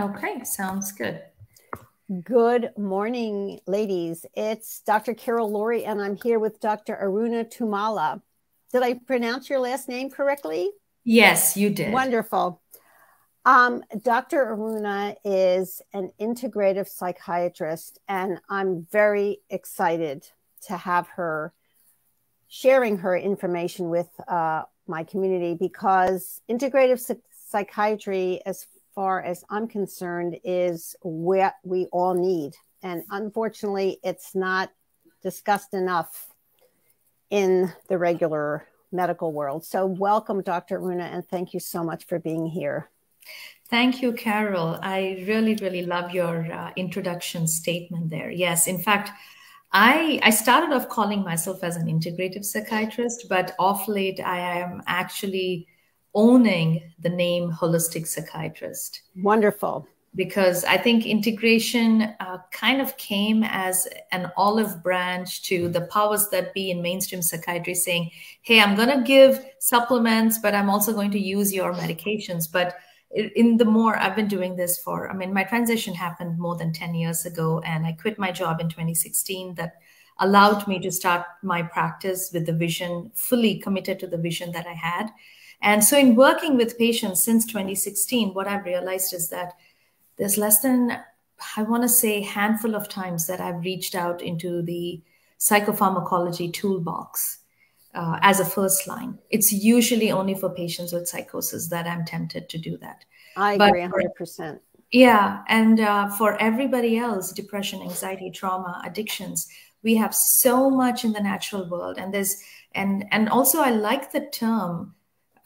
Okay, sounds good. Good morning, ladies. It's Dr. Carol Laurie, and I'm here with Dr. Aruna Tummala. Did I pronounce your last name correctly? Yes, you did. Wonderful. Dr. Aruna is an integrative psychiatrist, and I'm very excited to have her sharing her information with my community, because integrative psychiatry, as far as I'm concerned, is what we all need. And unfortunately, it's not discussed enough in the regular medical world. So welcome, Dr. Aruna, and thank you so much for being here. Thank you, Carol. I really, really love your introduction statement there. Yes, in fact, I started off calling myself as an integrative psychiatrist, but off late, I am actually owning the name holistic psychiatrist. Wonderful. Because I think integration kind of came as an olive branch to the powers that be in mainstream psychiatry saying, hey, I'm going to give supplements, but I'm also going to use your medications. But in the more I've been doing this for, I mean, my transition happened more than 10 years ago, and I quit my job in 2016 that allowed me to start my practice with the vision, fully committed to the vision that I had. And so in working with patients since 2016, what I've realized is that there's less than, I want to say, handful of times that I've reached out into the psychopharmacology toolbox as a first line. It's usually only for patients with psychosis that I'm tempted to do that. I agree 100%. Yeah. And for everybody else, depression, anxiety, trauma, addictions, we have so much in the natural world. And there's, and also I like the term.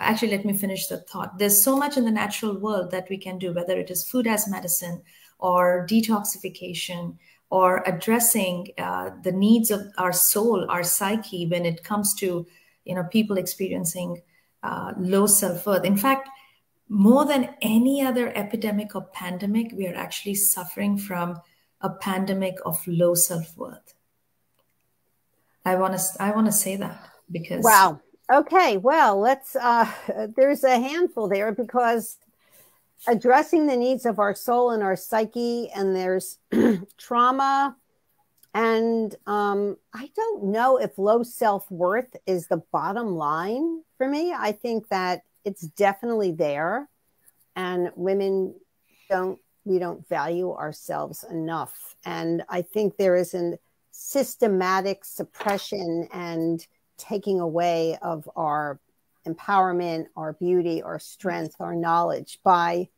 Actually, let me finish the thought. There's so much in the natural world that we can do, whether it is food as medicine or detoxification or addressing the needs of our soul, our psyche, when it comes to, you know, people experiencing low self-worth. In fact, more than any other epidemic or pandemic, we are actually suffering from a pandemic of low self-worth. I want to say that because... Wow. Okay, well, let's, there's a handful there, because addressing the needs of our soul and our psyche, and there's trauma, and I don't know if low self-worth is the bottom line for me. I think that it's definitely there, and women we don't value ourselves enough. And I think there is a systematic suppression and taking away of our empowerment, our beauty, our strength, our knowledge by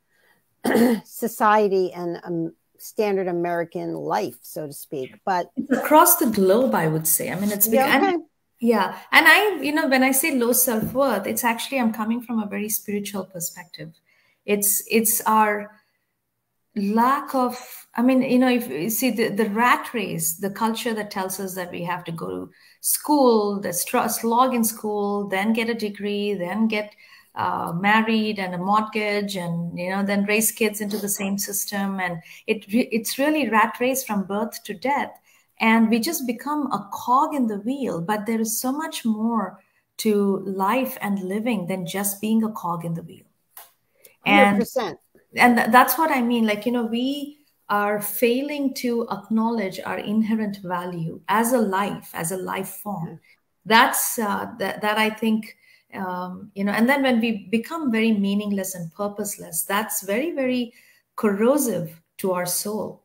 society and standard American life, so to speak. But it's across the globe, I would say. I mean, it's big, yeah, okay. And I, you know, when I say low self-worth, it's actually, I'm coming from a very spiritual perspective. It's our lack of, I mean, you know, if you see the rat race, the culture that tells us that we have to go to school, the slog in school, then get a degree, then get married and a mortgage, and, you know, then raise kids into the same system. And it's really rat race from birth to death. And we just become a cog in the wheel. But there is so much more to life and living than just being a cog in the wheel. 100%. And that's what I mean. Like, you know, we are failing to acknowledge our inherent value as a life form. That's that I think, you know, and then when we become very meaningless and purposeless, that's very, very corrosive to our soul.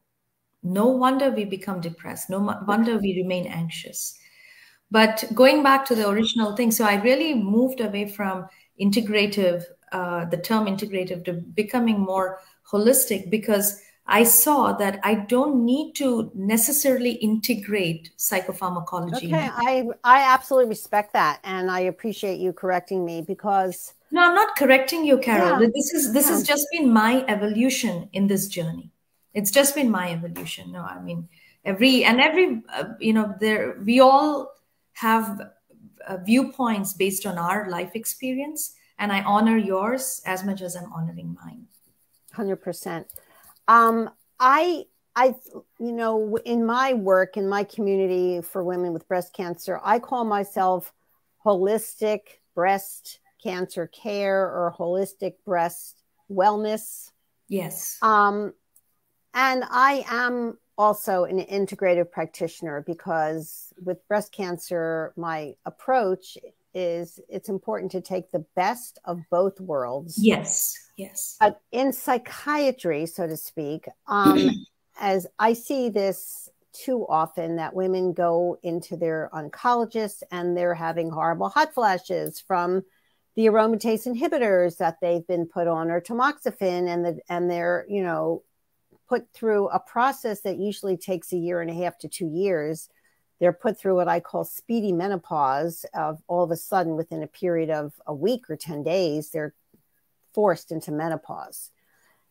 No wonder we become depressed. No wonder we remain anxious. But going back to the original thing, so I really moved away from integrative, the term integrative, to becoming more holistic, because I saw that I don't need to necessarily integrate psychopharmacology. Okay, I absolutely respect that, and I appreciate you correcting me, because... No, I'm not correcting you, Carol. Yeah. This has just been my evolution in this journey. It's just been my evolution. No, I mean, every you know, we all have viewpoints based on our life experience, and I honor yours as much as I'm honoring mine. 100%. I, you know, in my work, in my community for women with breast cancer, I call myself holistic breast cancer care, or holistic breast wellness Yes. And I am also an integrative practitioner, because with breast cancer, my approach is it's important to take the best of both worlds. Yes, yes. In psychiatry, so to speak, as I see this too often, that women go into their oncologist and they're having horrible hot flashes from the aromatase inhibitors that they've been put on, or tamoxifen, and they're, you know, put through a process that usually takes a year and a half to 2 years. They're put through what I call speedy menopause. Of all of a sudden, within a period of a week or 10 days, they're forced into menopause.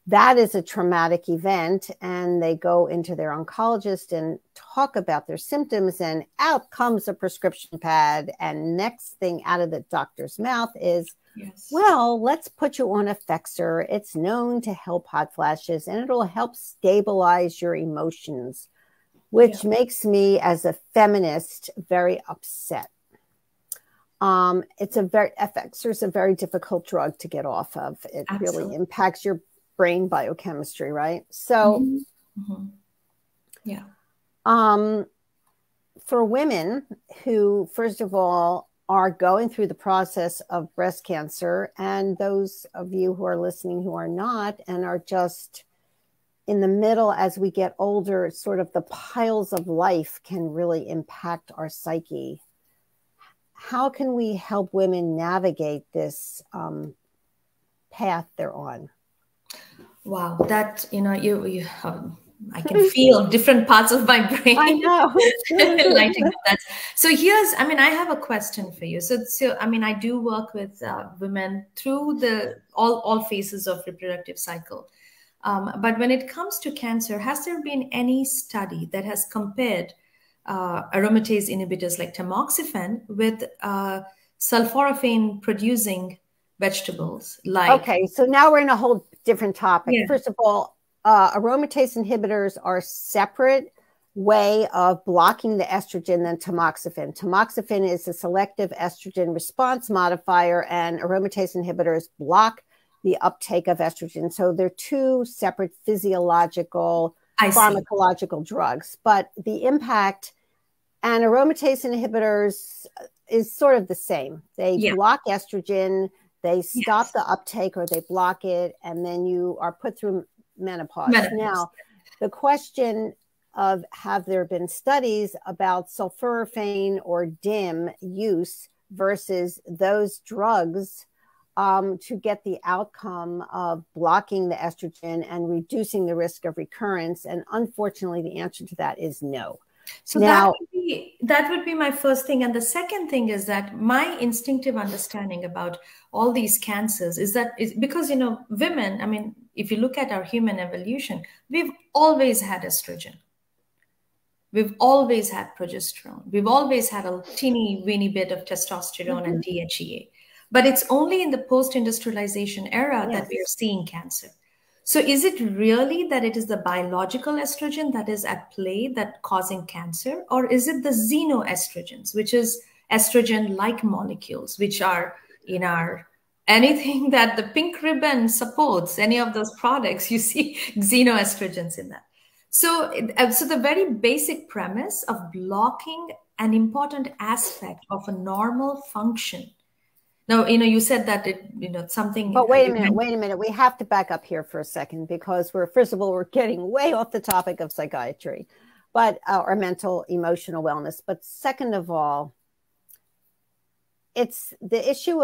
That is a traumatic event, and they go into their oncologist and talk about their symptoms, and out comes a prescription pad, and next thing out of the doctor's mouth is, yes, well, let's put you on Effexor. It's known to help hot flashes, and it'll help stabilize your emotions, which makes me, as a feminist, very upset. Effexor is a very difficult drug to get off of. It Absolutely. Really impacts your brain biochemistry, right? So, for women who, first of all, are going through the process of breast cancer, and those of you who are listening who are not and are just in the middle, as we get older, sort of the piles of life can really impact our psyche. How can we help women navigate this path they're on? Wow, that, you know, I can feel different parts of my brain. I know. Lighting up that. So here's, I mean, I have a question for you. So I mean, I do work with women through the all phases of reproductive cycle. But when it comes to cancer, has there been any study that has compared aromatase inhibitors like tamoxifen with sulforaphane-producing vegetables? Like, okay, so now we're in a whole different topic. Yeah. First of all, aromatase inhibitors are a separate way of blocking the estrogen than tamoxifen. Tamoxifen is a selective estrogen response modifier, and aromatase inhibitors block the uptake of estrogen. So they're two separate physiological, pharmacological drugs. But the impact, and aromatase inhibitors is sort of the same. They block estrogen, they stop the uptake, or they block it, and then you are put through menopause. Now, the question of, have there been studies about sulforaphane or DIM use versus those drugs to get the outcome of blocking the estrogen and reducing the risk of recurrence? And unfortunately, the answer to that is no. So now, that would be my first thing. And the second thing is that my instinctive understanding about all these cancers is that it's because, you know, women, I mean, if you look at our human evolution, we've always had estrogen. We've always had progesterone. We've always had a teeny weeny bit of testosterone and DHEA. But it's only in the post-industrialization era that we are seeing cancer. So is it really that it is the biological estrogen that is at play that causing cancer? Or is it the xenoestrogens, which is estrogen-like molecules, which are in our, anything that the pink ribbon supports, any of those products, you see xenoestrogens in that. So the very basic premise of blocking an important aspect of a normal function. Now, you know, you said that it, you know, something. But wait a minute. We have to back up here for a second, because we're, first of all, we're getting way off the topic of psychiatry, but or mental, emotional wellness. But second of all, it's the issue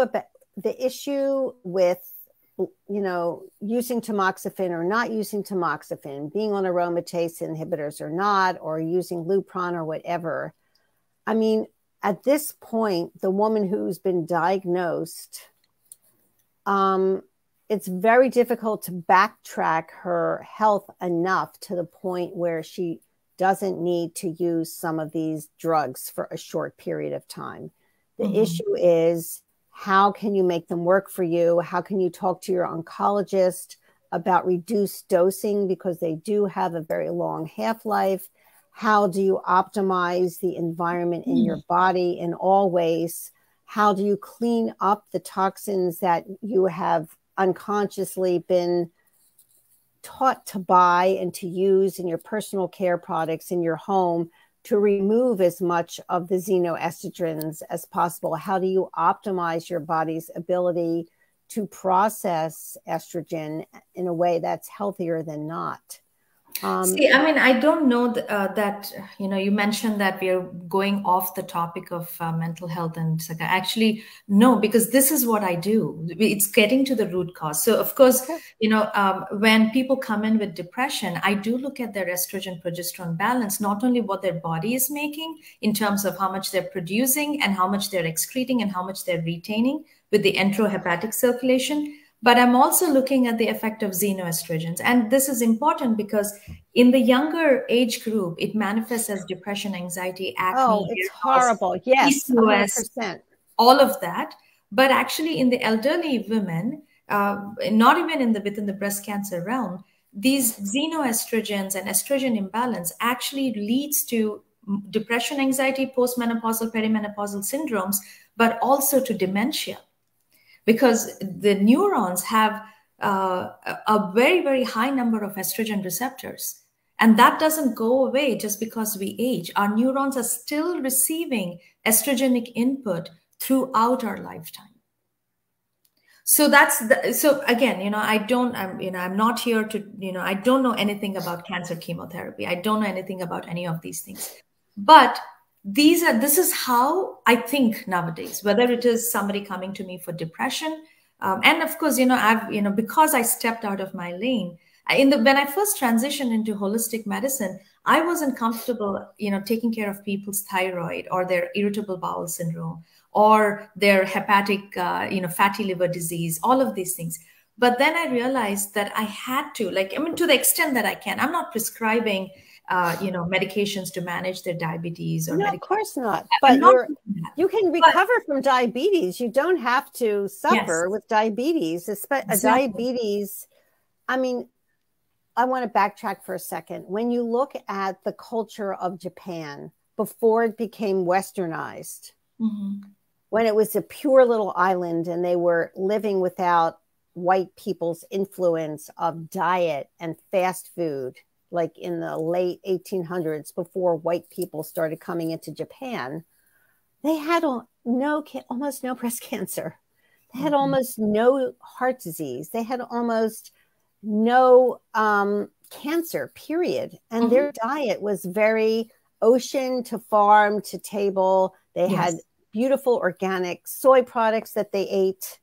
with, you know, using tamoxifen or not using tamoxifen, being on aromatase inhibitors or not, or using Lupron or whatever. I mean, at this point, the woman who's been diagnosed, it's very difficult to backtrack her health enough to the point where she doesn't need to use some of these drugs for a short period of time. The issue is, how can you make them work for you? How can you talk to your oncologist about reduced dosing, because they do have a very long half-life? How do you optimize the environment in your body in all ways? How do you clean up the toxins that you have unconsciously been taught to buy and to use in your personal care products in your home to remove as much of the xenoestrogens as possible? How do you optimize your body's ability to process estrogen in a way that's healthier than not? See, I mean, I don't know that, you know, you mentioned that we are going off the topic of mental health and psychiatry. Actually, no, because this is what I do. It's getting to the root cause. So, of course, okay, you know, when people come in with depression, I do look at their estrogen progesterone balance, not only what their body is making in terms of how much they're producing and how much they're excreting and how much they're retaining with the enterohepatic circulation, but I'm also looking at the effect of xenoestrogens. And this is important because in the younger age group, it manifests as depression, anxiety, acne. Oh, it's horrible. Yes, 100%. All of that. But actually in the elderly women, not even in the, within the breast cancer realm, these xenoestrogens and estrogen imbalance actually leads to depression, anxiety, postmenopausal, perimenopausal syndromes, but also to dementia, because the neurons have a very, very high number of estrogen receptors. And that doesn't go away just because we age. Our neurons are still receiving estrogenic input throughout our lifetime. So that's, so again, you know, I'm not here to, you know, I don't know anything about cancer chemotherapy. I don't know anything about any of these things, but this is how I think nowadays, whether it is somebody coming to me for depression. And of course, you know, because I stepped out of my lane when I first transitioned into holistic medicine, I wasn't comfortable, you know, taking care of people's thyroid or their irritable bowel syndrome or their hepatic, you know, fatty liver disease, all of these things. But then I realized that I had to, like, I mean, to the extent that I can, I'm not prescribing you know, medications to manage their diabetes or no, of course not. But you can recover from diabetes. You don't have to suffer with diabetes. Diabetes, I mean, I want to backtrack for a second. When you look at the culture of Japan before it became westernized, when it was a pure little island and they were living without white people's influence of diet and fast food, like in the late 1800s, before white people started coming into Japan, they had almost no breast cancer. They had almost no heart disease. They had almost no cancer, period. And their diet was very ocean to farm to table. They had beautiful organic soy products that they ate.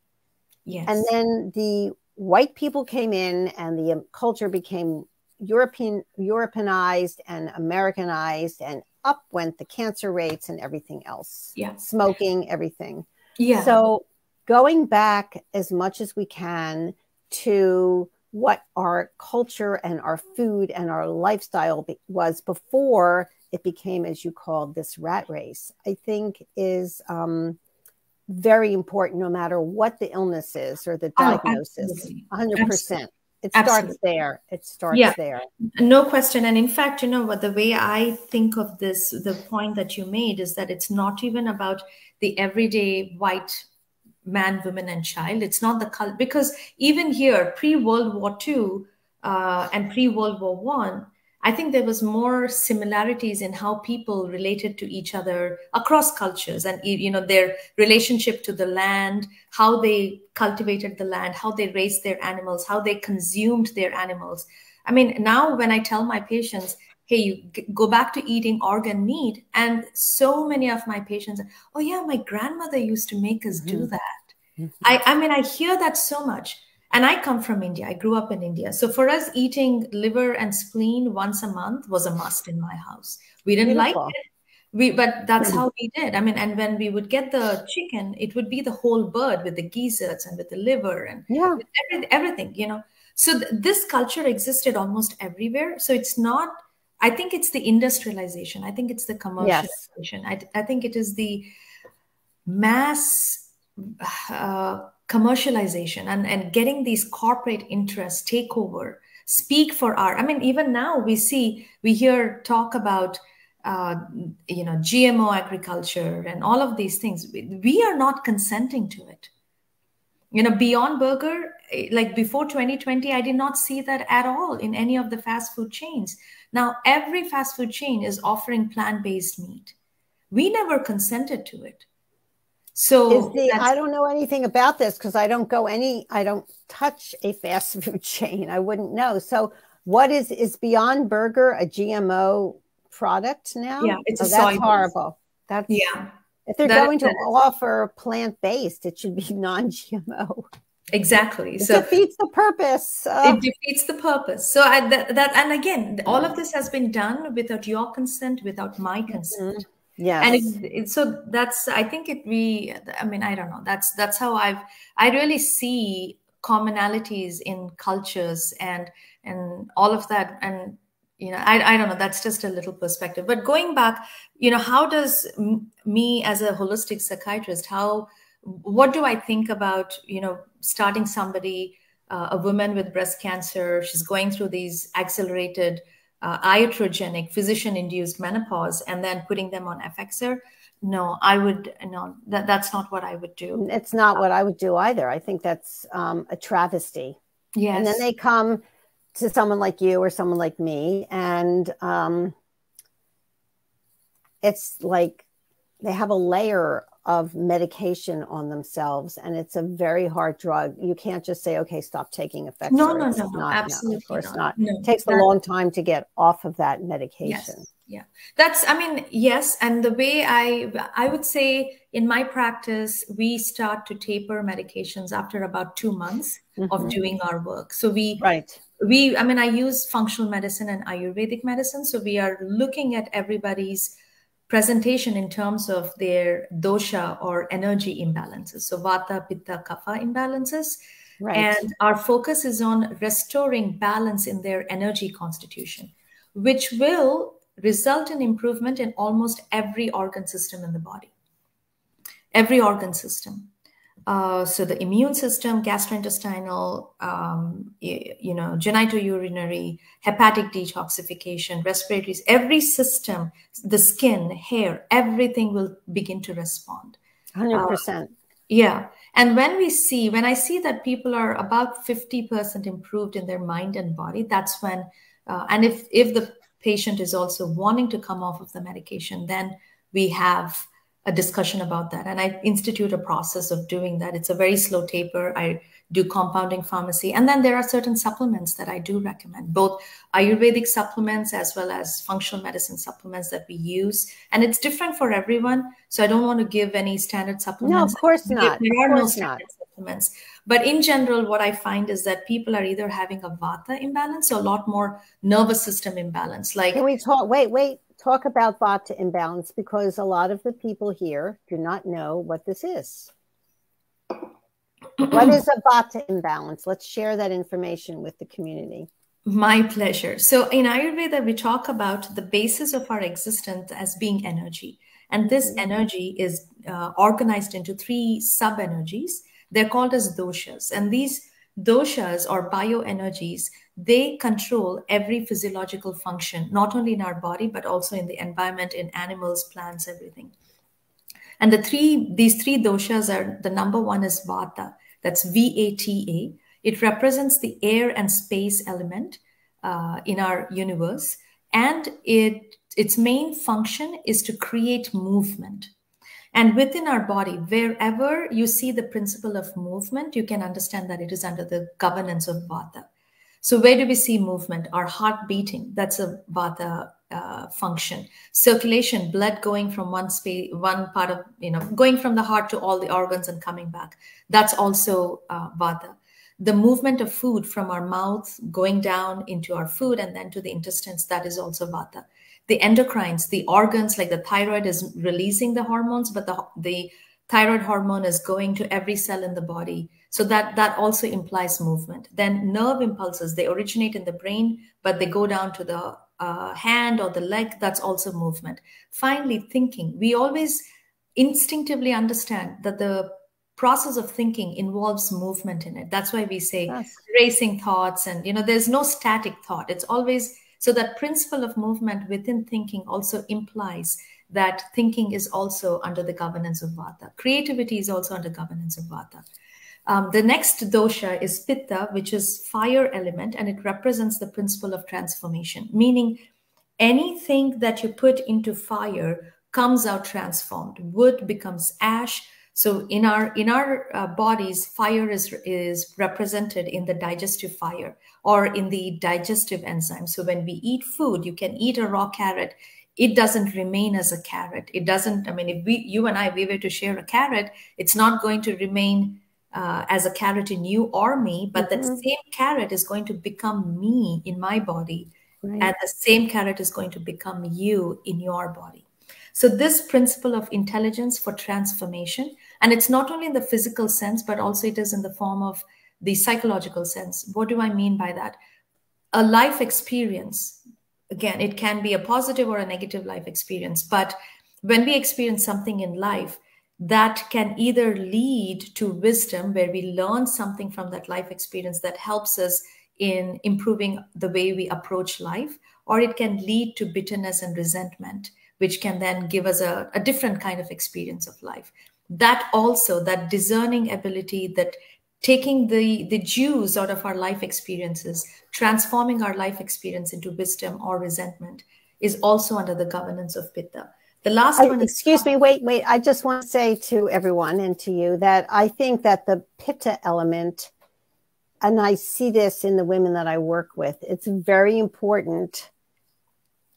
And then the white people came in and the culture became Europeanized and Americanized, and up went the cancer rates and everything else. Smoking, everything. So going back as much as we can to what our culture and our food and our lifestyle was before it became, as you called, this rat race, I think is very important, no matter what the illness is or the diagnosis. 100%. It starts there. It starts there. No question. And in fact, you know what, the way I think of this, the point that you made is that it's not even about the everyday white man, woman, and child. It's not the color, because even here, pre-World War II and pre-World War I, I think there was more similarities in how people related to each other across cultures, and you know, their relationship to the land, how they cultivated the land, how they raised their animals, how they consumed their animals. I mean, now when I tell my patients, hey, you go back to eating organ meat, and so many of my patients, oh yeah, my grandmother used to make us do that. I mean, I hear that so much. And I come from India. I grew up in India. So for us, eating liver and spleen once a month was a must in my house. We didn't like it, but that's how we did. I mean, and when we would get the chicken, it would be the whole bird with the gizzards and with the liver and with everything, you know. So this culture existed almost everywhere. So it's not, I think it's the industrialization. I think it's the commercialization. I think it is the mass commercialization and getting these corporate interests take over, speak for our, I mean, even now we hear talk about, you know, GMO agriculture and all of these things. We are not consenting to it. You know, Beyond Burger, like before 2020, I did not see that at all in any of the fast food chains. Now, every fast food chain is offering plant-based meat. We never consented to it. So I don't know anything about this because I don't go any, I don't touch a fast food chain. I wouldn't know. So what is Beyond Burger a GMO product now? Yeah, it's that's horrible. That's yeah. If they're going to offer plant-based, it should be non-GMO. Exactly. It defeats the purpose. It defeats the purpose. So and again, all of this has been done without your consent, without my consent. Mm-hmm. Yeah, and so that's, I think it, I mean, I don't know. That's how I really see commonalities in cultures and all of that. And, you know, I don't know, that's just a little perspective, but going back, you know, how does me as a holistic psychiatrist, what do I think about, you know, starting somebody, a woman with breast cancer, she's going through these accelerated iatrogenic physician-induced menopause, and then putting them on Effexor? No, I would no. That's not what I would do. It's not what I would do either. I think that's a travesty. Yes. And then they come to someone like you or someone like me, and it's like they have a layer of medication on themselves, and it's a very hard drug. You can't just say, okay, stop taking Effexor. No, absolutely not. Of course not. No, it takes a long time to get off of that medication. Yes, yeah, that's, I mean, yes. And the way I would say in my practice, we start to taper medications after about 2 months of doing our work. So I mean, I use functional medicine and Ayurvedic medicine. So we are looking at everybody's presentation in terms of their dosha or energy imbalances. So vata, pitta, kapha imbalances. Right. And our focus is on restoring balance in their energy constitution, which will result in improvement in almost every organ system in the body. Every organ system. So the immune system, gastrointestinal, you know, genitourinary, hepatic detoxification, respiratory, every system, the skin, hair, everything will begin to respond. 100%. Yeah. And when I see that people are about 50% improved in their mind and body, that's when, and if the patient is also wanting to come off of the medication, then we have a discussion about that. And I institute a process of doing that. It's a very slow taper. I do compounding pharmacy. And then there are certain supplements that I do recommend, both Ayurvedic supplements as well as functional medicine supplements that we use. And it's different for everyone. So I don't want to give any standard supplements. No, of course not. There are no standard supplements. But in general, what I find is that people are either having a vata imbalance or a lot more nervous system imbalance. Like, can we talk? Wait. Talk about vata imbalance, because a lot of the people here do not know what this is. What is a vata imbalance? Let's share that information with the community. My pleasure. So in Ayurveda, we talk about the basis of our existence as being energy. And this energy is organized into 3 sub-energies. They're called as doshas. And these doshas or bioenergies, they control every physiological function, not only in our body, but also in the environment, in animals, plants, everything. And these three doshas are, the number one is vata. That's V-A-T-A. It represents the air and space element in our universe. And its main function is to create movement. And within our body, wherever you see the principle of movement, you can understand that it is under the governance of vata. So where do we see movement? Our heart beating, that's a vata function. Circulation, blood going from one part of, you know, going from the heart to all the organs and coming back. That's also vata. The movement of food from our mouth, going down into our food and then to the intestines, that is also vata. The endocrines, the organs, like the thyroid is releasing the hormones, but the thyroid hormone is going to every cell in the body. So that also implies movement. Then nerve impulses, they originate in the brain, but they go down to the hand or the leg. That's also movement. Finally, thinking. We always instinctively understand that the process of thinking involves movement in it. That's why we say racing thoughts and, you know, there's no static thought. It's always... So that principle of movement within thinking also implies that thinking is also under the governance of vata. Creativity is also under governance of vata. The next dosha is pitta, which is fire element, and it represents the principle of transformation, meaning anything that you put into fire comes out transformed. Wood becomes ash. So in our bodies, fire is represented in the digestive fire or in the digestive enzyme. So when we eat food, you can eat a raw carrot. It doesn't remain as a carrot. It doesn't, I mean, if you and I were to share a carrot, it's not going to remain as a carrot in you or me, but that same carrot is going to become me in my body. Right. And the same carrot is going to become you in your body. So this principle of intelligence for transformation, and it's not only in the physical sense, but also it is in the form of the psychological sense. What do I mean by that? A life experience. Again, it can be a positive or a negative life experience, but when we experience something in life, that can either lead to wisdom, where we learn something from that life experience that helps us in improving the way we approach life, or it can lead to bitterness and resentment, which can then give us a different kind of experience of life. That also, that discerning ability, that taking the juice out of our life experiences, transforming our life experience into wisdom or resentment, is also under the governance of pitta. The last one is... Excuse me, wait. I just want to say to everyone and to you that I think that the pitta element, and I see this in the women that I work with, it's very important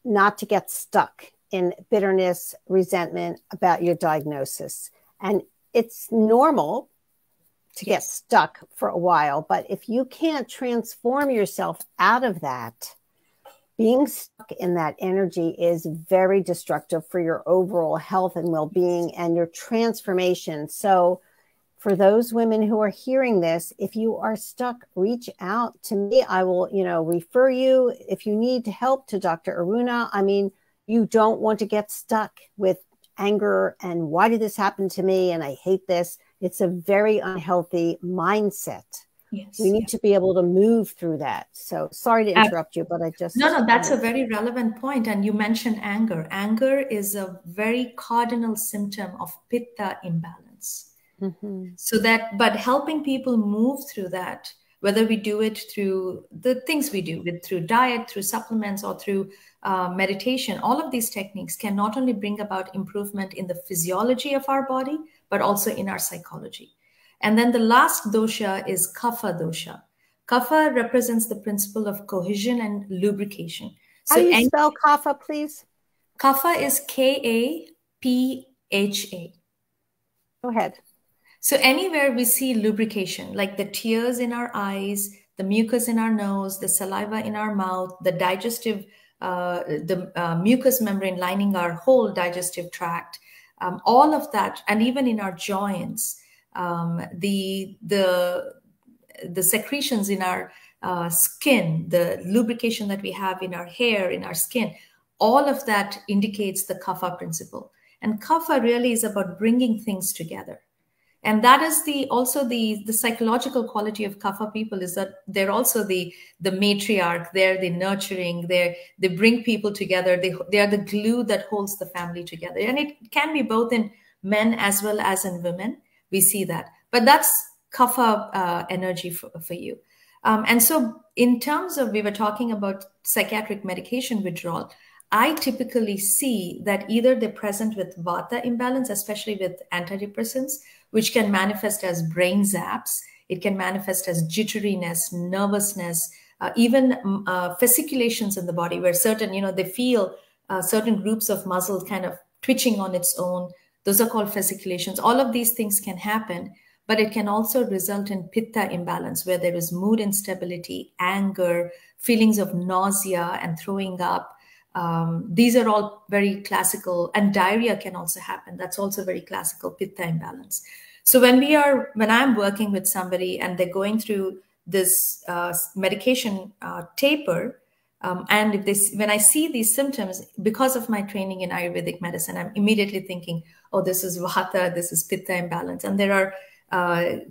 not to get stuck in bitterness, resentment about your diagnosis. And it's normal to get stuck for a while, but if you can't transform yourself out of that, being stuck in that energy is very destructive for your overall health and well-being and your transformation. So for those women who are hearing this, if you are stuck, reach out to me. I will, you know, refer you if you need help to Dr. Aruna. I mean, you don't want to get stuck with anger and why did this happen to me? And I hate this. It's a very unhealthy mindset. Yes, we need to be able to move through that. So sorry to interrupt you, but I just... No, that's a very relevant point. And you mentioned anger. Anger is a very cardinal symptom of pitta imbalance. So that, but helping people move through that, whether we do it through the things we do, through diet, through supplements, or through meditation, all of these techniques can not only bring about improvement in the physiology of our body, but also in our psychology. And then the last dosha is kapha dosha. Kapha represents the principle of cohesion and lubrication. So how do you spell kapha, please? Kapha is K-A-P-H-A. Go ahead. So anywhere we see lubrication, like the tears in our eyes, the mucus in our nose, the saliva in our mouth, the digestive, mucous membrane lining our whole digestive tract, all of that, and even in our joints, the secretions in our skin, the lubrication that we have in our hair, in our skin, all of that indicates the kapha principle. And kapha really is about bringing things together. And that is also the psychological quality of kapha people, is that they're also the matriarch, they're the nurturing, they bring people together, they are the glue that holds the family together. And it can be both in men as well as in women. We see that. But that's kapha energy for you. And so in terms of, we were talking about psychiatric medication withdrawal, I typically see that either they're present with vata imbalance, especially with antidepressants, which can manifest as brain zaps. It can manifest as jitteriness, nervousness, even fasciculations in the body where certain, they feel certain groups of muscle kind of twitching on its own. Those are called fasciculations. All of these things can happen, but it can also result in pitta imbalance, where there is mood instability, anger, feelings of nausea and throwing up. These are all very classical, and diarrhea can also happen. That's also very classical pitta imbalance. So when I'm working with somebody and they're going through this medication taper, and when I see these symptoms, because of my training in Ayurvedic medicine, I'm immediately thinking, oh, this is vata, this is pitta imbalance. And there are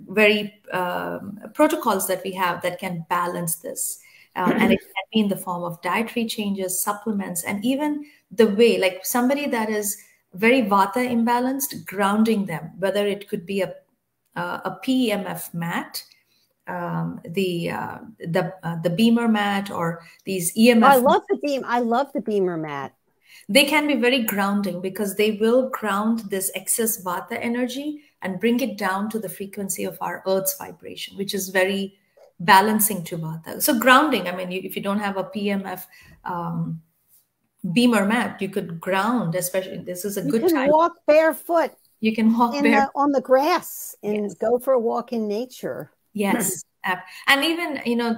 protocols that we have that can balance this. And it can be in the form of dietary changes, supplements, and even the way, like somebody that is very vata imbalanced, grounding them, whether it could be a a PEMF mat, the Beamer mat, or these EMF. Oh, I love the Beam. I love the Beamer mat. They can be very grounding because they will ground this excess vata energy and bring it down to the frequency of our Earth's vibration, which is very balancing to vata. So grounding, I mean, if you don't have a PEMF Beamer mat, you could ground, especially this is a good time. You can walk barefoot. You can walk barefoot on the grass and go for a walk in nature. Yes. And even, you know,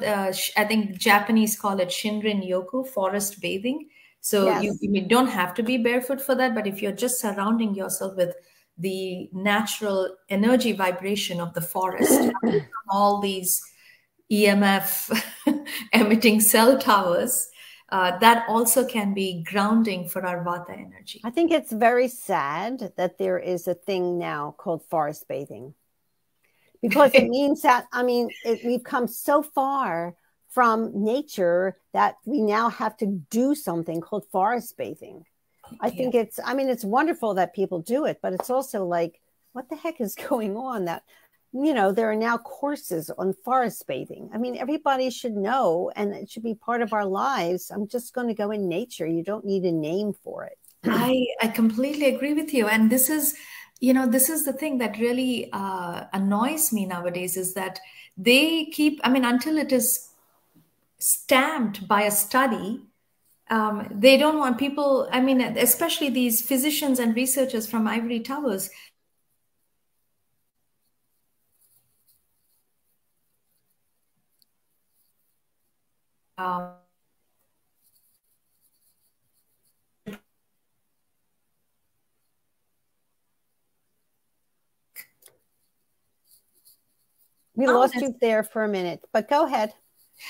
I think Japanese call it Shinrin-yoku, forest bathing. So you don't have to be barefoot for that. But if you're just surrounding yourself with the natural energy vibration of the forest, all these EMF emitting cell towers, that also can be grounding for our vata energy. I think it's very sad that there is a thing now called forest bathing. Because it means that, I mean, we've come so far from nature that we now have to do something called forest bathing. I think it's, I mean, it's wonderful that people do it, but it's also like, what the heck is going on that, you know, there are now courses on forest bathing. I mean, everybody should know, and it should be part of our lives. I'm just going to go in nature. You don't need a name for it. I completely agree with you. And this is, you know, this is the thing that really annoys me nowadays, is that they keep, I mean, until it is stamped by a study, they don't want people, I mean, especially these physicians and researchers from ivory towers. We lost you there for a minute, but go ahead.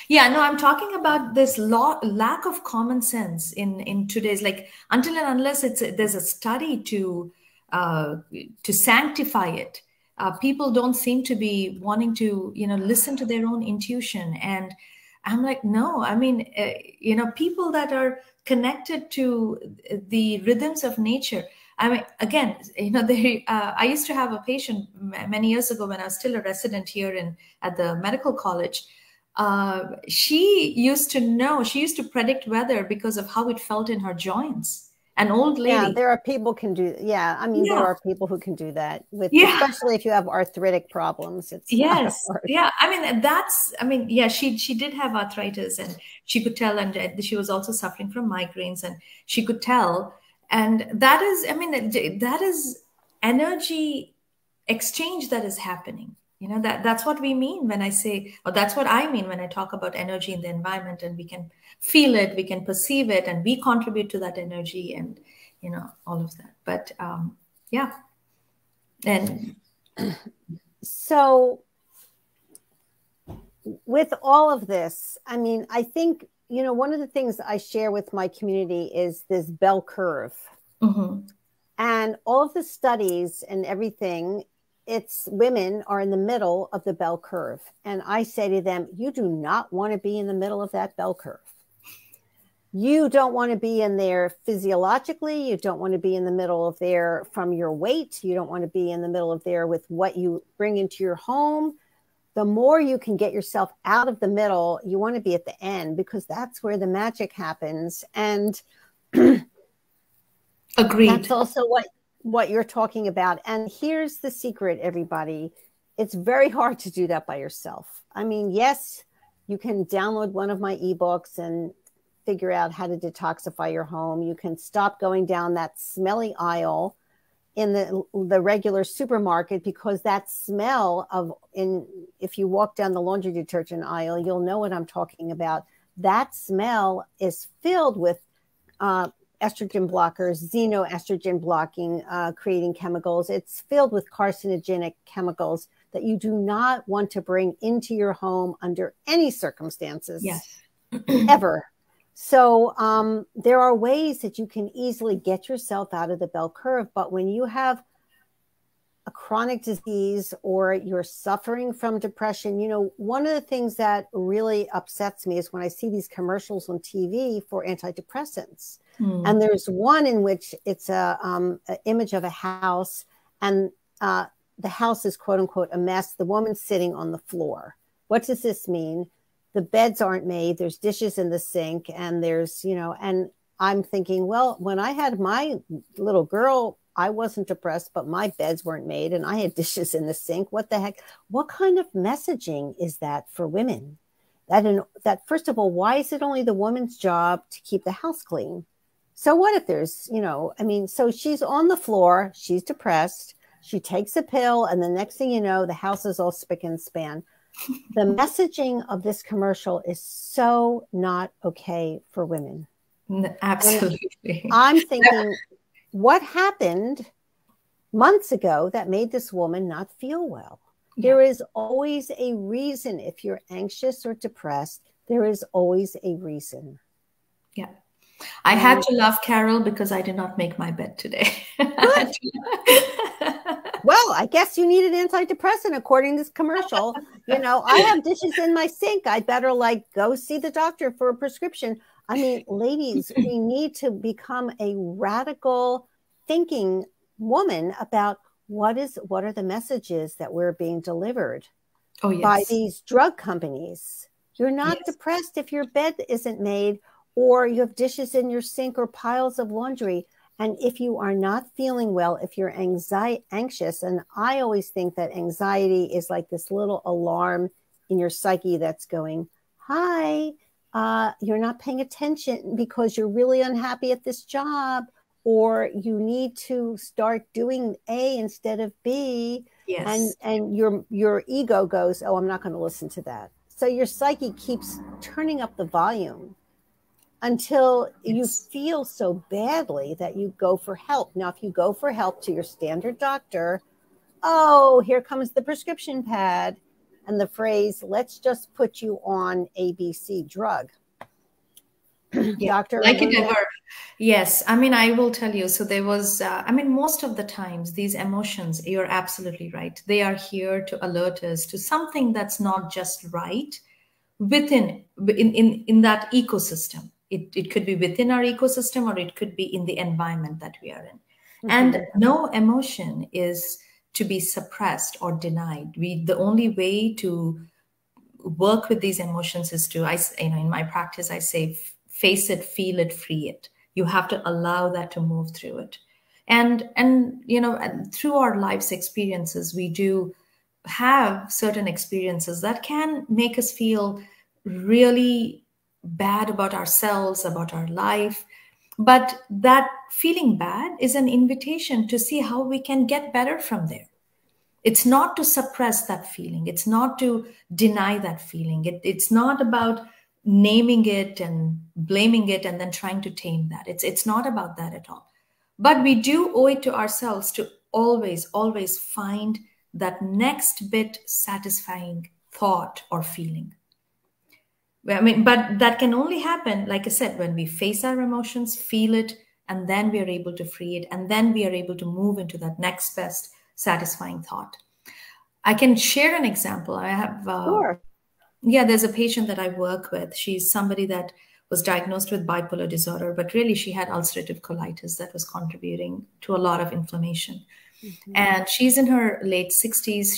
Yeah, no, I'm talking about this lack of common sense in today's, like, until and unless it's there's a study to sanctify it, people don't seem to be wanting to, you know, listen to their own intuition. And I'm like, no, I mean, you know, people that are connected to the rhythms of nature. I mean, again, you know, I used to have a patient many years ago when I was still a resident here at the medical college. She used to know, she used to predict weather because of how it felt in her joints. An old lady. Yeah, there are people can do. Yeah, I mean, there are people who can do that with, especially if you have arthritic problems. It's yeah. I mean, that's. I mean, yeah. She did have arthritis, and she could tell, and she was also suffering from migraines, and she could tell. And that is, I mean, that is energy exchange that is happening. You know, that's what we mean when I say, or that's what I mean when I talk about energy in the environment, and we can feel it, we can perceive it, and we contribute to that energy, and, you know, all of that. But yeah. And so with all of this, I mean, I think, you know, one of the things I share with my community is this bell curve. Mm-hmm. And all of the studies and everything, it's women are in the middle of the bell curve. And I say to them, you do not want to be in the middle of that bell curve. You don't want to be in there physiologically. You don't want to be in the middle of there from your weight. You don't want to be in the middle of there with what you bring into your home. The more you can get yourself out of the middle, you want to be at the end, because that's where the magic happens. And agreed. That's also what you're talking about. And here's the secret, everybody. It's very hard to do that by yourself. I mean, yes, you can download one of my ebooks and figure out how to detoxify your home. You can stop going down that smelly aisle in the regular supermarket, because that smell of, if you walk down the laundry detergent aisle, you'll know what I'm talking about. That smell is filled with estrogen blockers, xenoestrogen blocking, creating chemicals. It's filled with carcinogenic chemicals that you do not want to bring into your home under any circumstances, ever. So there are ways that you can easily get yourself out of the bell curve. But when you have a chronic disease or you're suffering from depression, you know, one of the things that really upsets me is when I see these commercials on TV for antidepressants. Mm. And there's one in which it's an image of a house, and the house is, quote unquote, a mess. The woman's sitting on the floor. What does this mean? The beds aren't made. There's dishes in the sink, and there's, you know, and I'm thinking, well, when I had my little girl, I wasn't depressed, but my beds weren't made and I had dishes in the sink. What the heck? What kind of messaging is that for women? That first of all, why is it only the woman's job to keep the house clean? So what if there's, you know, I mean, so she's on the floor, she's depressed, she takes a pill, and the next thing you know, the house is all spick and span. The messaging of this commercial is so not okay for women. No, absolutely. And I'm thinking, what happened months ago that made this woman not feel well? Yeah. There is always a reason. If you're anxious or depressed, there is always a reason. Yeah. I had to laugh, Carol, because I did not make my bed today. Good. Well, I guess you need an antidepressant according to this commercial. You know, I have dishes in my sink. I better like go see the doctor for a prescription. I mean, ladies, we need to become a radical thinking woman about what are the messages that we're being delivered by these drug companies. You're not depressed if your bed isn't made, or you have dishes in your sink or piles of laundry. And if you are not feeling well, if you're anxious, and I always think that anxiety is like this little alarm in your psyche that's going, hi, you're not paying attention because you're really unhappy at this job, or you need to start doing A instead of B. Yes. And your ego goes, oh, I'm not going to listen to that. So your psyche keeps turning up the volume until you feel so badly that you go for help. Now, if you go for help to your standard doctor, oh, here comes the prescription pad and the phrase, let's just put you on ABC drug. Yeah. Doctor, like it ever. Yes. I mean, I will tell you. So there was, I mean, most of the times these emotions, you're absolutely right. They are here to alert us to something that's not just right within, in that ecosystem. It could be within our ecosystem, or it could be in the environment that we are in. Mm-hmm. And no emotion is to be suppressed or denied. The only way to work with these emotions is to, in my practice, I say, face it, feel it, free it. You have to allow that to move through it. And you know, through our life's experiences, we do have certain experiences that can make us feel really bad about ourselves, about our life. But that feeling bad is an invitation to see how we can get better from there. It's not to suppress that feeling. It's not to deny that feeling. It's not about naming it and blaming it and then trying to tame that. It's not about that at all. But we do owe it to ourselves to always, always find that next bit satisfying thought or feeling. I mean, but that can only happen, like I said, when we face our emotions, feel it, and then we are able to free it. And then we are able to move into that next best satisfying thought. I can share an example. I have, sure. Yeah, there's a patient that I work with. She's somebody that was diagnosed with bipolar disorder, but really she had ulcerative colitis that was contributing to a lot of inflammation. Mm-hmm. And she's in her late 60s.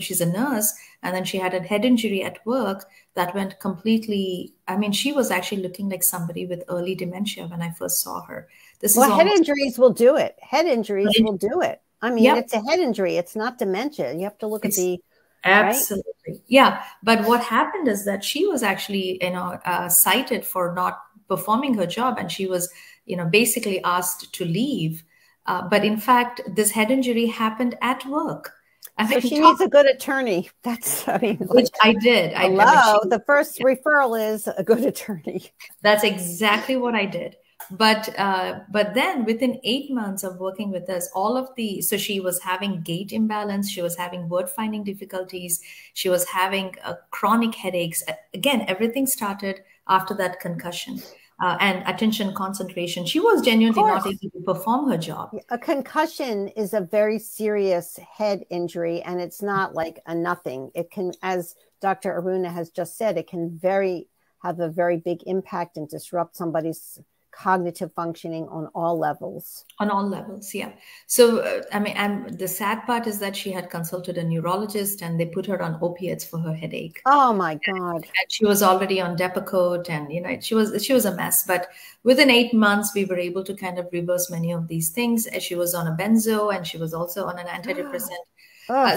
She's a nurse, and then she had a head injury at work that went completely. I mean, she was actually looking like somebody with early dementia when I first saw her. Head injuries will do it. Head injuries will do it. I mean, It's a head injury. It's not dementia. You have to look at the absolutely right? Yeah. But what happened is that she was actually, you know, cited for not performing her job, and she was, you know, basically asked to leave. But in fact, this head injury happened at work. So she needs a good attorney. That's, I mean, which I did. Hello, the first referral is a good attorney. That's exactly what I did. But then within 8 months of working with us, so she was having gait imbalance. She was having word finding difficulties. She was having chronic headaches. Again, everything started after that concussion. And attention, concentration. She was genuinely not able to perform her job. A concussion is a very serious head injury, and it's not like a nothing. It can, as Dr. Aruna has just said, it can have a very big impact and disrupt somebody's cognitive functioning on all levels. On all levels, yeah. So, I mean, the sad part is that she had consulted a neurologist and they put her on opiates for her headache. Oh, my God. And she was already on Depakote and, you know, she was a mess. But within 8 months, we were able to kind of reverse many of these things. She was on a benzo and she was also on an antidepressant.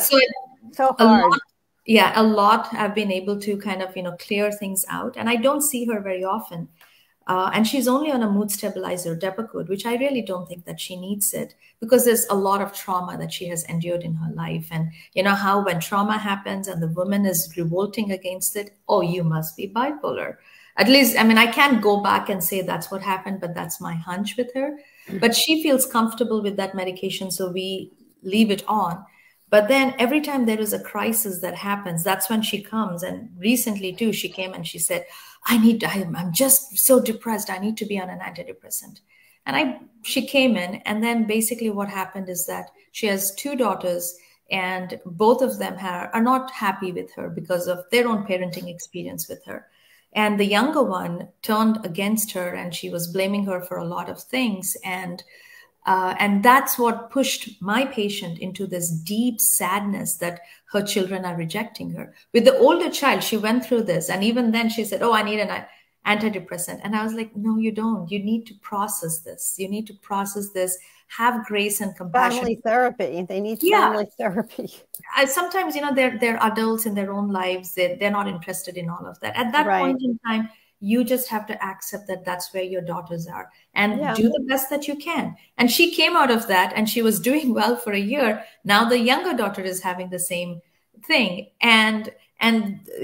So hard. A lot I've been able to kind of, you know, clear things out. And I don't see her very often. And she's only on a mood stabilizer, Depakote, which I really don't think that she needs it because there's a lot of trauma that she has endured in her life. And you know how when trauma happens and the woman is revolting against it, oh, you must be bipolar. At least, I mean, I can't go back and say that's what happened, but that's my hunch with her. But she feels comfortable with that medication, so we leave it on. But then every time there is a crisis that happens, that's when she comes. And recently, too, she came and she said, I'm just so depressed. I need to be on an antidepressant. And she came in. And then basically what happened is that she has 2 daughters and both of them are not happy with her because of their own parenting experience with her. And the younger one turned against her and she was blaming her for a lot of things. And that's what pushed my patient into this deep sadness that her children are rejecting her. With the older child, she went through this. And even then she said, oh, I need an antidepressant. And I was like, no, you don't. You need to process this. You need to process this. Have grace and compassion. Family therapy. They need family therapy. Sometimes, you know, they're adults in their own lives. They're not interested in all of that. At that point in time, you just have to accept that that's where your daughters are and do the best that you can. And she came out of that and she was doing well for a year. Now the younger daughter is having the same thing. And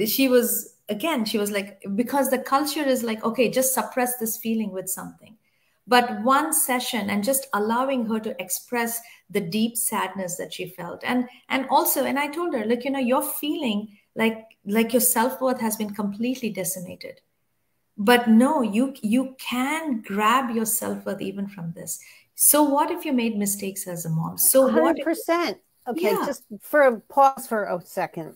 she was like, because the culture is like, okay, just suppress this feeling with something. But one session and just allowing her to express the deep sadness that she felt. And I told her, look, you know, you're feeling like your self-worth has been completely decimated. But no, you can grab your self-worth even from this. So what if you made mistakes as a mom? So 100%. Okay, just for a pause for a second.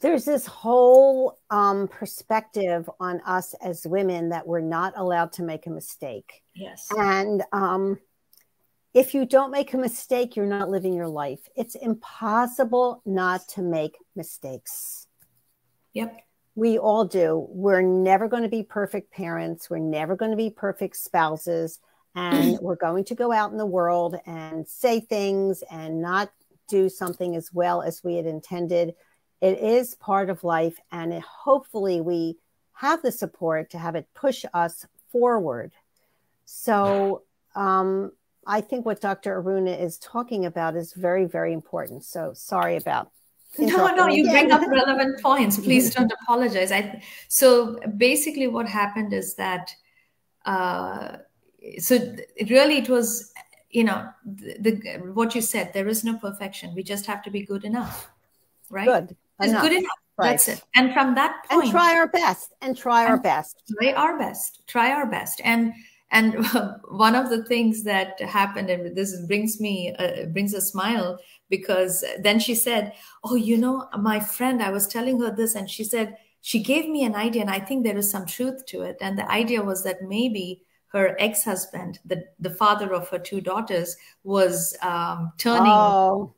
There's this whole perspective on us as women that we're not allowed to make a mistake. Yes. And if you don't make a mistake, you're not living your life. It's impossible not to make mistakes. Yep. We all do. We're never going to be perfect parents. We're never going to be perfect spouses. And we're going to go out in the world and say things and not do something as well as we had intended. It is part of life. And hopefully we have the support to have it push us forward. So I think what Dr. Aruna is talking about is very, very important. So sorry about No, you bring up relevant points. Please don't apologize. So basically what happened is that, it was, you know, what you said, there is no perfection. We just have to be good enough, right? Good enough. Right. That's it. And from that point. And try our best. And one of the things that happened, and this brings a smile, because then she said, oh, you know, my friend, I was telling her this, and she said, she gave me an idea, and I think there is some truth to it. And the idea was that maybe her ex-husband, the father of her 2 daughters, was turning. Oh.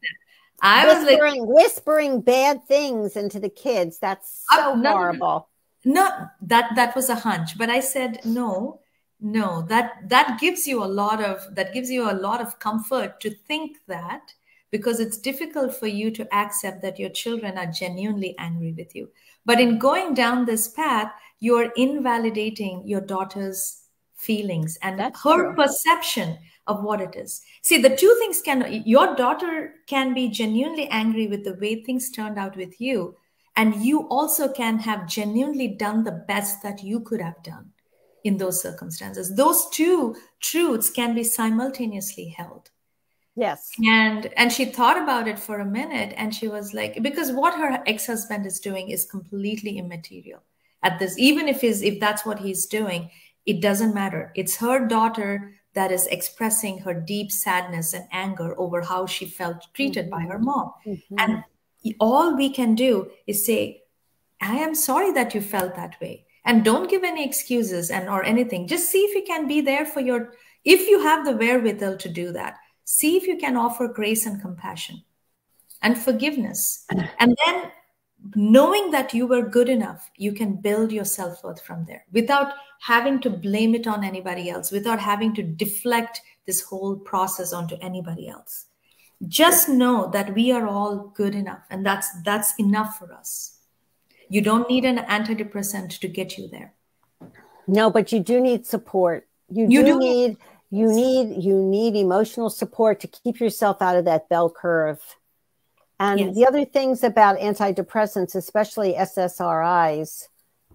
I was like, whispering bad things into the kids. That's so horrible. No, that was a hunch. But I said, no, that gives you a lot of comfort to think that, because it's difficult for you to accept that your children are genuinely angry with you. But in going down this path, you are invalidating your daughter's feelings and her perception of what it is. See, the two things your daughter can be genuinely angry with the way things turned out with you, and you also can have genuinely done the best that you could have done in those circumstances. Those two truths can be simultaneously held. Yes. And she thought about it for a minute, and she was like, because what her ex-husband is doing is completely immaterial at this. Even if that's what he's doing, it doesn't matter. It's her daughter that is expressing her deep sadness and anger over how she felt treated by her mom. And all we can do is say, I am sorry that you felt that way. And don't give any excuses and or anything. Just see if you can be there for your, if you have the wherewithal to do that, see if you can offer grace and compassion and forgiveness. And then knowing that you were good enough, you can build your self-worth from there without having to blame it on anybody else, without having to deflect this whole process onto anybody else. Just know that we are all good enough, and that's enough for us. You don't need an antidepressant to get you there. No, but you do need support. You need emotional support to keep yourself out of that bell curve. And yes, the other things about antidepressants, especially SSRIs,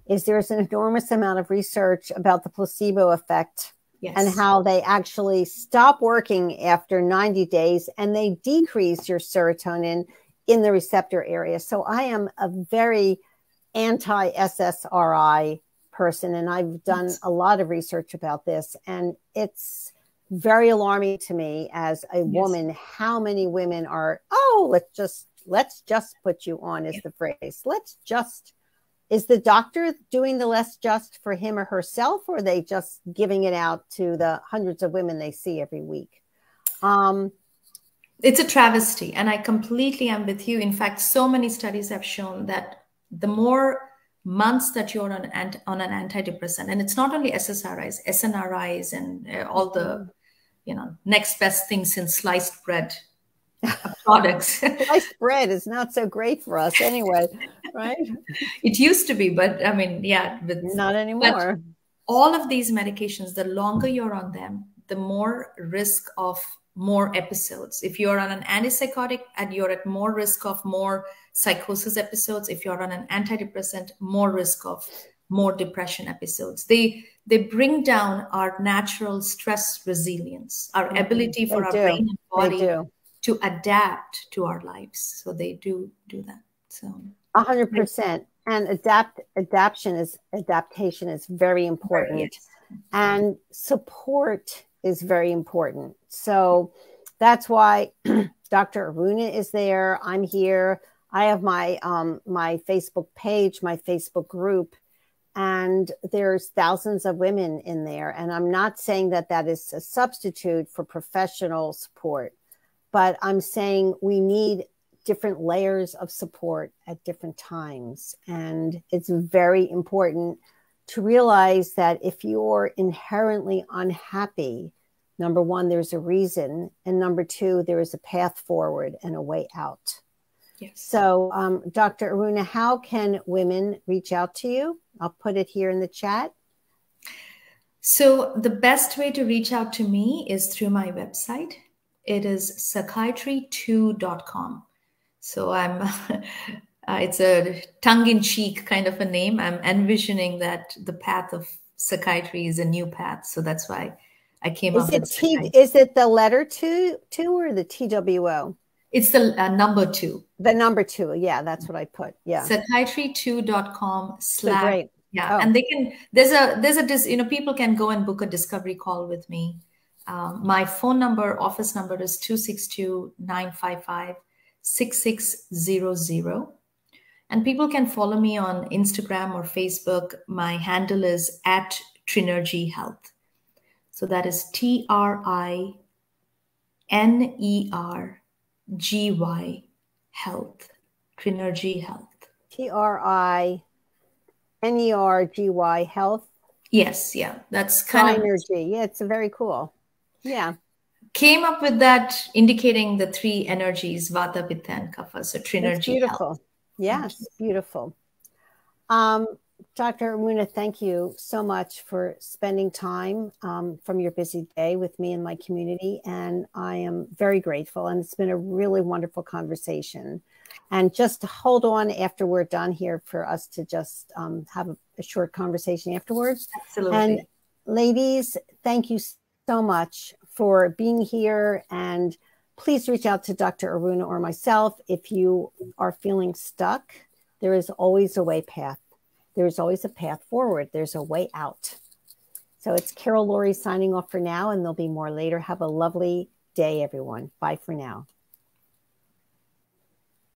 is there's an enormous amount of research about the placebo effect. Yes. And how they actually stop working after 90 days and they decrease your serotonin in the receptor area. So I am a very anti-SSRI person, and I've done a lot of research about this. And it's very alarming to me as a woman, how many women are, oh, let's just put you on is the phrase. Let's just. Is the doctor doing the less just for him or herself, or are they just giving it out to the hundreds of women they see every week? It's a travesty, and I completely am with you. In fact, so many studies have shown that the more months that you're on an antidepressant, and it's not only SSRIs, SNRIs, and all the, you know, next best thing since sliced bread products. Sliced bread is not so great for us anyway, right? It used to be, but I mean, yeah, but not anymore. But all of these medications, the longer you're on them, the more risk of more episodes. If you're on an antipsychotic, and you're at more risk of more psychosis episodes. If you're on an antidepressant, more risk of more depression episodes. They bring down our natural stress resilience, our ability for our brain and body to adapt to our lives. So they do that. So 100%. And adaptation is very important. Yes. And support is very important. So that's why Dr. Aruna is there. I'm here. I have my my Facebook page, my Facebook group, and there's thousands of women in there. And I'm not saying that that is a substitute for professional support. But I'm saying we need different layers of support at different times. And it's very important to realize that if you're inherently unhappy, number one, there's a reason. And number two, there is a path forward and a way out. Yes. So Dr. Aruna, how can women reach out to you? I'll put it here in the chat. So the best way to reach out to me is through my website. It is psychiatry2.com. So I'm, it's a tongue-in-cheek kind of a name. I'm envisioning that the path of psychiatry is a new path. So that's why I came up with it. Is it the letter two or the TWO? It's the number two. The number two. Yeah, that's what I put. Yeah. Psychiatry2.com / yeah. Oh. And they can, there's a, you know, people can go and book a discovery call with me. My phone number, office number is 262-955-6600. And people can follow me on Instagram or Facebook. My handle is at Trinergy Health. So that is Trinergy Health. Trinergy Health. Trinergy Health. Yes. Yeah. That's kind of energy. Yeah. It's very cool. Yeah. Came up with that indicating the three energies, Vata, Pitta, and Kapha. So Trinergy. It's beautiful. Health. Yes, it's beautiful. Dr. Aruna, thank you so much for spending time from your busy day with me and my community. And I am very grateful. And it's been a really wonderful conversation. And just hold on after we're done here for us to just have a short conversation afterwards. Absolutely. And ladies, thank you so much for being here, and please reach out to Dr. Aruna or myself if you are feeling stuck. There is always a way path. There is always a path forward. There's a way out. So it's Carol Laurie signing off for now, and there'll be more later. Have a lovely day, everyone. Bye for now.